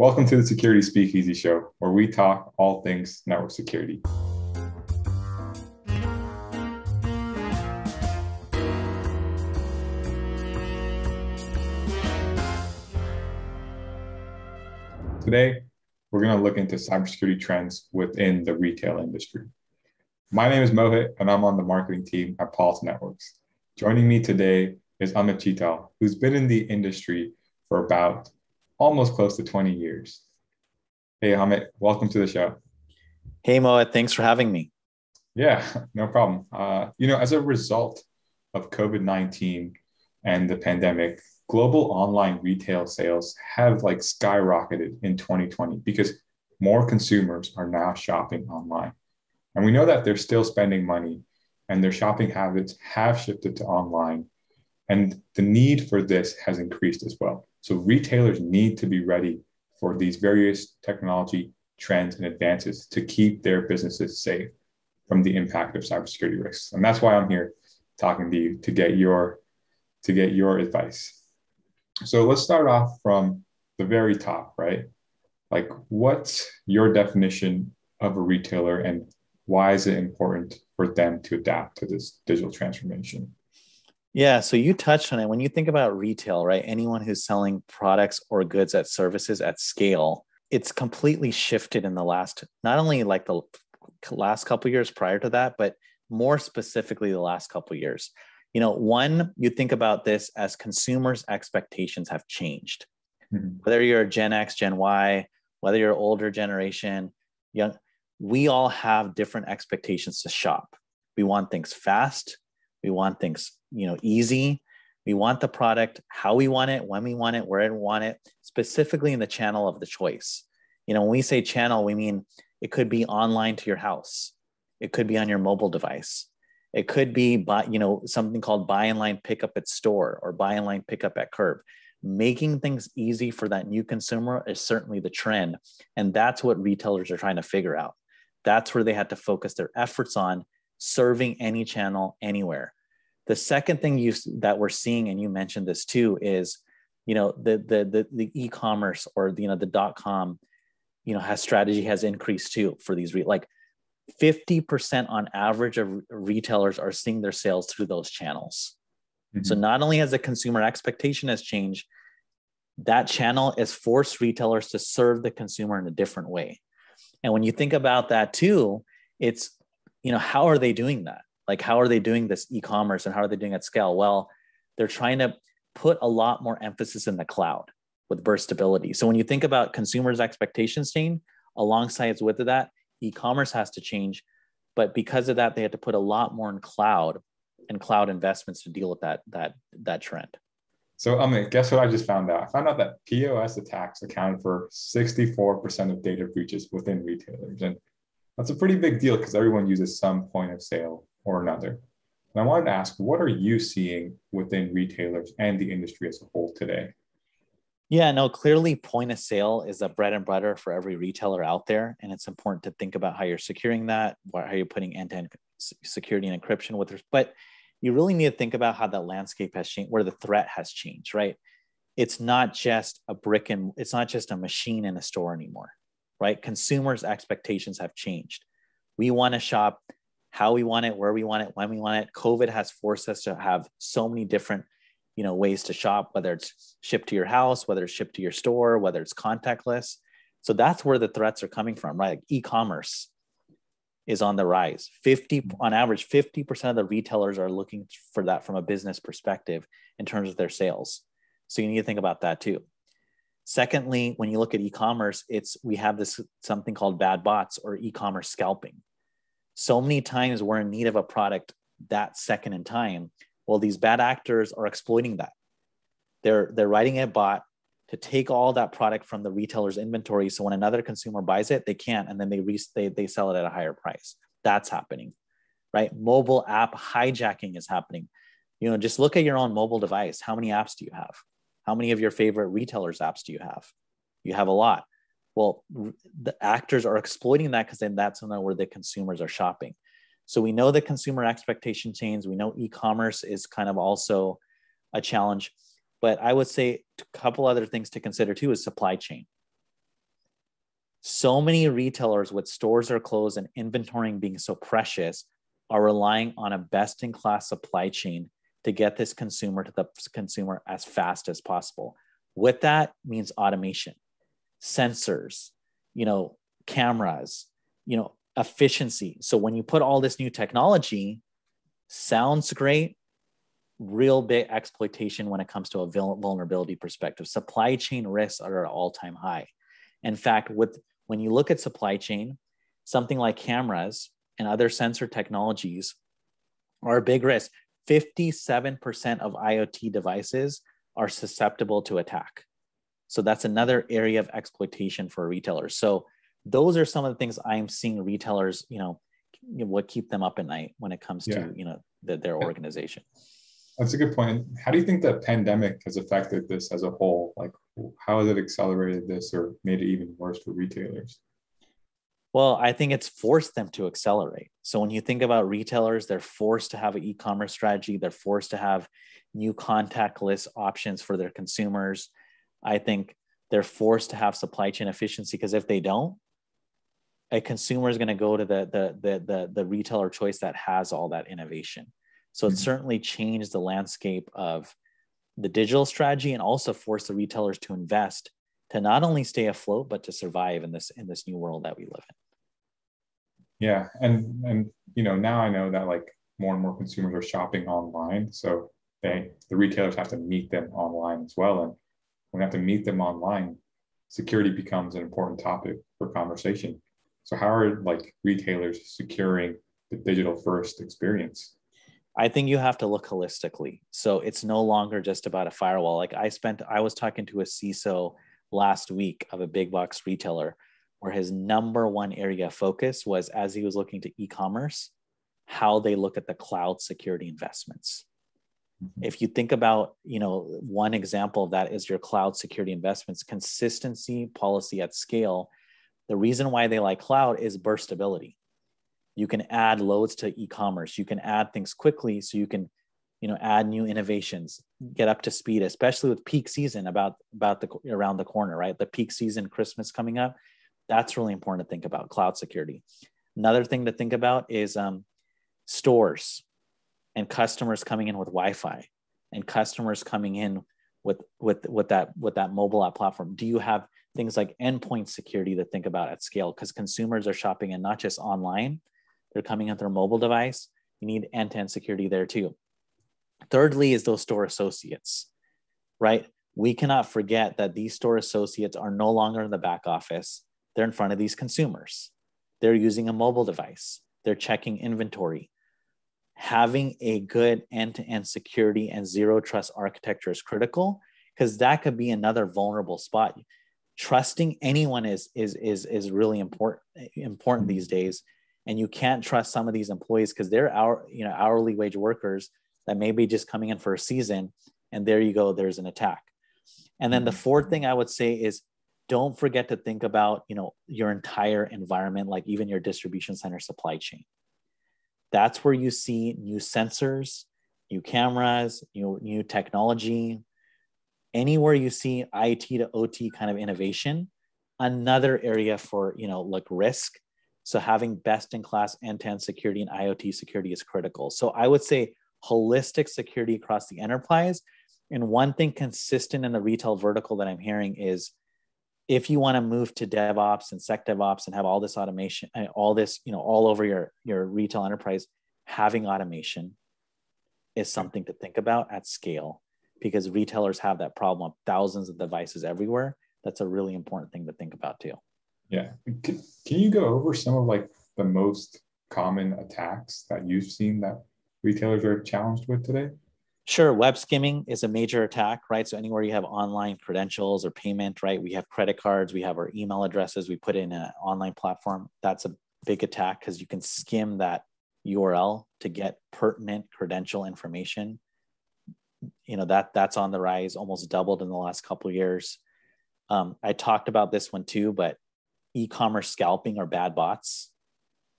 Welcome to the Security Speakeasy Show, where we talk all things network security. Today, we're going to look into cybersecurity trends within the retail industry. My name is Mohit, and I'm on the marketing team at Palo Alto Networks. Joining me today is Amit Chitale, who's been in the industry for about almost close to 20 years. Hey, Amit, welcome to the show. Hey, Mohit, thanks for having me. Yeah, no problem. As a result of COVID-19 and the pandemic, global online retail sales have skyrocketed in 2020 because more consumers are now shopping online. And we know that they're still spending money and their shopping habits have shifted to online. And the need for this has increased as well. So retailers need to be ready for these various technology trends and advances to keep their businesses safe from the impact of cybersecurity risks. And that's why I'm here talking to you to get your advice. So let's start off from the very top, right? What's your definition of a retailer and why is it important for them to adapt to this digital transformation? Yeah, so you touched on it. When you think about retail, right, anyone who's selling products or goods at services at scale, it's completely shifted in the last, not only the last couple of years prior to that, but more specifically the last couple of years. One, you think about this as consumers' expectations have changed. Mm-hmm. Whether you're a Gen X, Gen Y, whether you're older generation, young, we all have different expectations to shop. We want things fast. We want things, easy. We want the product, how we want it, when we want it, where we want it, specifically in the channel of the choice. When we say channel, we mean it could be online to your house. It could be on your mobile device. It could be, something called buy online, pick up at store or buy online, pick up at curb. Making things easy for that new consumer is certainly the trend. And that's what retailers are trying to figure out. That's where they had to focus their efforts on serving any channel anywhere. The second thing that we're seeing, and you mentioned this too, is the e-commerce or the .com strategy has increased too for these 50% on average of retailers are seeing their sales through those channels. Mm-hmm. So not only has the consumer expectation has changed, that channel has forced retailers to serve the consumer in a different way. And when you think about that too, it's how are they doing that? How are they doing this e-commerce and how are they doing at scale? Well, they're trying to put a lot more emphasis in the cloud with burstability. So when you think about consumers' expectations change, alongside with that, e-commerce has to change. But because of that, they had to put a lot more in cloud and cloud investments to deal with that trend. So Amit, guess what I just found out? I found out that POS attacks accounted for 64% of data breaches within retailers. And that's a pretty big deal because everyone uses some point of sale or another. And I wanted to ask, what are you seeing within retailers and the industry as a whole today? Yeah, no, clearly point of sale is the bread and butter for every retailer out there. And it's important to think about how you're securing that, how you're putting end-to-end security and encryption with it. But you really need to think about how that landscape has changed, where the threat has changed, right? It's not just it's not just a machine in a store anymore, right? Consumers' expectations have changed. We want to shop how we want it, where we want it, when we want it. COVID has forced us to have so many different, ways to shop, whether it's shipped to your house, whether it's shipped to your store, whether it's contactless. So that's where the threats are coming from, right? E-commerce is on the rise. On average, 50% of the retailers are looking for that from a business perspective in terms of their sales. So you need to think about that too. Secondly, when you look at e-commerce, we have this something called bad bots or e-commerce scalping. So many times we're in need of a product that second in time. Well, these bad actors are exploiting that. They're writing a bot to take all that product from the retailer's inventory. So when another consumer buys it, they can't, and then they sell it at a higher price. That's happening, right? Mobile app hijacking is happening. Just look at your own mobile device. How many apps do you have? How many of your favorite retailers' apps do you have? You have a lot. Well, the actors are exploiting that because then that's where the consumers are shopping. So we know the consumer expectation change. We know e-commerce is kind of also a challenge. But I would say a couple other things to consider too is supply chain. So many retailers with stores are closed and inventorying being so precious are relying on a best-in-class supply chain to get this consumer to the consumer as fast as possible. With that means automation, sensors, cameras, efficiency. So when you put all this new technology, sounds great, real big exploitation when it comes to a vulnerability perspective. Supply chain risks are at an all-time high. In fact, when you look at supply chain, something like cameras and other sensor technologies are a big risk. 57% of IoT devices are susceptible to attack. So that's another area of exploitation for retailers. So those are some of the things I'm seeing retailers, what keep them up at night when it comes to, their organization. That's a good point. How do you think the pandemic has affected this as a whole? Like, how has it accelerated this or made it even worse for retailers? Well, I think it's forced them to accelerate. So when you think about retailers, they're forced to have an e-commerce strategy. They're forced to have new contactless options for their consumers. I think they're forced to have supply chain efficiency, because if they don't, a consumer is going to go to the retailer choice that has all that innovation. So it certainly changed the landscape of the digital strategy, and also forced the retailers to invest to not only stay afloat, but to survive in this new world that we live in. Yeah, and now I know that more and more consumers are shopping online, so the retailers have to meet them online as well. And when we have to meet them online, security becomes an important topic for conversation. So how are retailers securing the digital first experience? I think you have to look holistically. So it's no longer just about a firewall. I was talking to a CISO last week of a big box retailer where his #1 area of focus was, as he was looking to e-commerce, how they look at the cloud security investments. Mm-hmm. If you think about, one example of that is your cloud security investments, consistency policy at scale. The reason why they like cloud is burstability. You can add loads to e-commerce. You can add things quickly, so you can, add new innovations, get up to speed, especially with peak season around the corner, right? The peak season, Christmas coming up, that's really important to think about cloud security. Another thing to think about is stores and customers coming in with Wi-Fi and customers coming in with that mobile app platform. Do you have things like endpoint security to think about at scale? Because consumers are shopping and not just online. They're coming at their mobile device. You need end-to-end security there too. Thirdly is those store associates, right? We cannot forget that these store associates are no longer in the back office. They're in front of these consumers. They're using a mobile device. They're checking inventory. Having a good end-to-end security and zero trust architecture is critical, because that could be another vulnerable spot. Trusting anyone is really important these days, and you can't trust some of these employees because they're hourly wage workers that may be just coming in for a season, and there you go, there's an attack. And then the fourth thing I would say is, don't forget to think about your entire environment, like even your distribution center supply chain. That's where you see new sensors, new cameras, new technology. Anywhere you see IT to OT kind of innovation, another area for, risk. So having best in class end-to-end security and IoT security is critical. So I would say holistic security across the enterprise. And one thing consistent in the retail vertical that I'm hearing is, if you want to move to DevOps and SecDevOps and have all this automation, all this, all over your retail enterprise, having automation is something to think about at scale, because retailers have that problem of thousands of devices everywhere. That's a really important thing to think about too. Yeah. Can you go over some of the most common attacks that you've seen that retailers are challenged with today? Sure. Web skimming is a major attack, right? So anywhere you have online credentials or payment, right? We have credit cards, we have our email addresses, we put in an online platform. That's a big attack because you can skim that URL to get pertinent credential information. That's on the rise, almost doubled in the last couple of years. I talked about this one too, but e-commerce scalping or bad bots,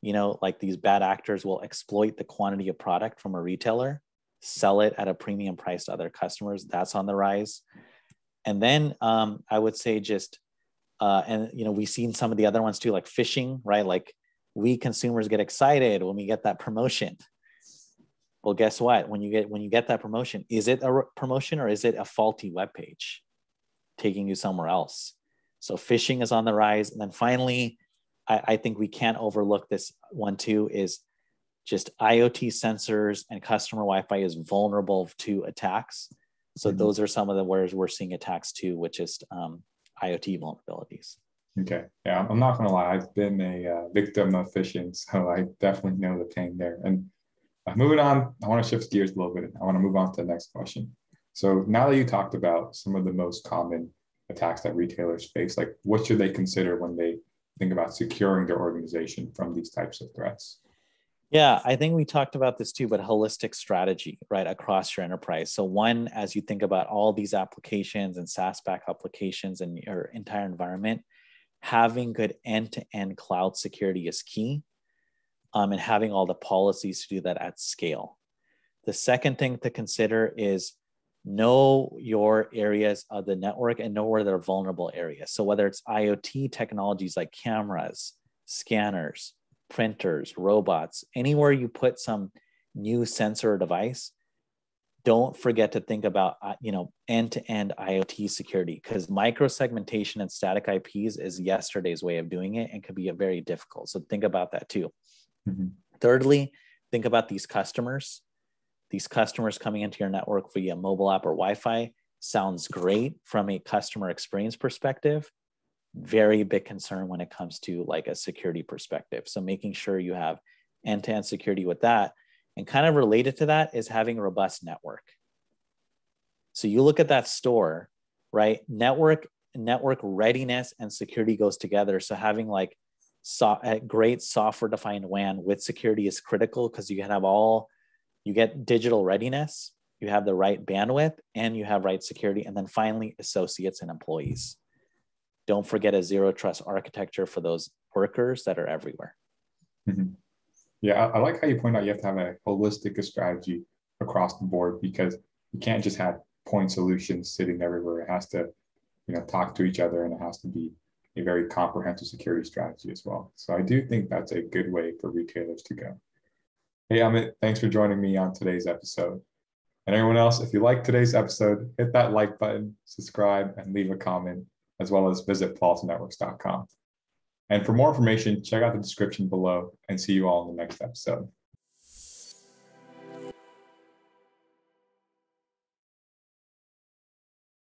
these bad actors will exploit the quantity of product from a retailer, sell it at a premium price to other customers. That's on the rise. And then I would say just And you know, we've seen some of the other ones too, like phishing, right? Like we consumers get excited when we get that promotion. Well, guess what? When you get that promotion, is it a promotion or is it a faulty web page taking you somewhere else? So phishing is on the rise. And then finally, I think we can't overlook this one too, is just IoT sensors and customer Wi-Fi is vulnerable to attacks. So those are some of the ways we're seeing attacks too, which is IoT vulnerabilities. Okay, yeah, I'm not gonna lie, I've been a victim of phishing, so I definitely know the pain there. And moving on, I wanna shift gears a little bit. I wanna move on to the next question. So now that you talked about some of the most common attacks that retailers face, like what should they consider when they think about securing their organization from these types of threats? Yeah, I think we talked about this too, but holistic strategy, right, across your enterprise. So one, as you think about all these applications and SaaS back applications and your entire environment, having good end-to-end cloud security is key, and having all the policies to do that at scale. The second thing to consider is know your areas of the network and know where they're vulnerable areas. So whether it's IoT technologies like cameras, scanners, printers, robots, anywhere you put some new sensor or device, don't forget to think about, you know, end-to-end IoT security, because microsegmentation and static IPs is yesterday's way of doing it and could be very difficult. So think about that too. Mm-hmm. Thirdly, think about these customers coming into your network via mobile app or Wi-Fi. Sounds great from a customer experience perspective. Very big concern when it comes to like a security perspective. So making sure you have end-to-end security with that. And kind of related to that is having a robust network. So you look at that store, right? Network readiness and security goes together. So having like a great software-defined WAN with security is critical, because you can have you get digital readiness, you have the right bandwidth, and you have right security. And then finally, associates and employees. Don't forget a zero trust architecture for those workers that are everywhere. Mm-hmm. Yeah, I like how you point out you have to have a holistic strategy across the board, because you can't just have point solutions sitting everywhere. It has to, you know, talk to each other, and it has to be a very comprehensive security strategy as well. So I do think that's a good way for retailers to go. Hey, Amit, thanks for joining me on today's episode. And everyone else, if you like today's episode, hit that like button, subscribe, and leave a comment, as well as visit paloaltonetworks.com. And for more information, check out the description below, and see you all in the next episode.